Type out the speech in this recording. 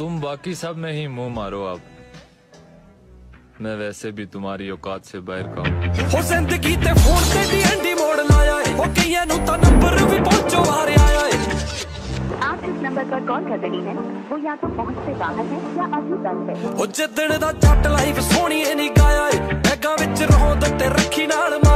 तुम बाकी सब में ही मुंह मारो। अब मैं वैसे भी तुम्हारी औकात से बाहर का हूं। जिंदगी ते फोन ते दी अंडी मोड़ लाया है। ओ कईयां नु ता नंबर भी पहुंचो हारे आया है। आप इस नंबर पर कॉल कर देनी है, वो या तो पहुंच से बाहर है या अभी बंद है। ओ जिद्दड़ दा जट लाइफ सोहणीए नहीं गाया है। बैगां विच रहो दते रखी नाल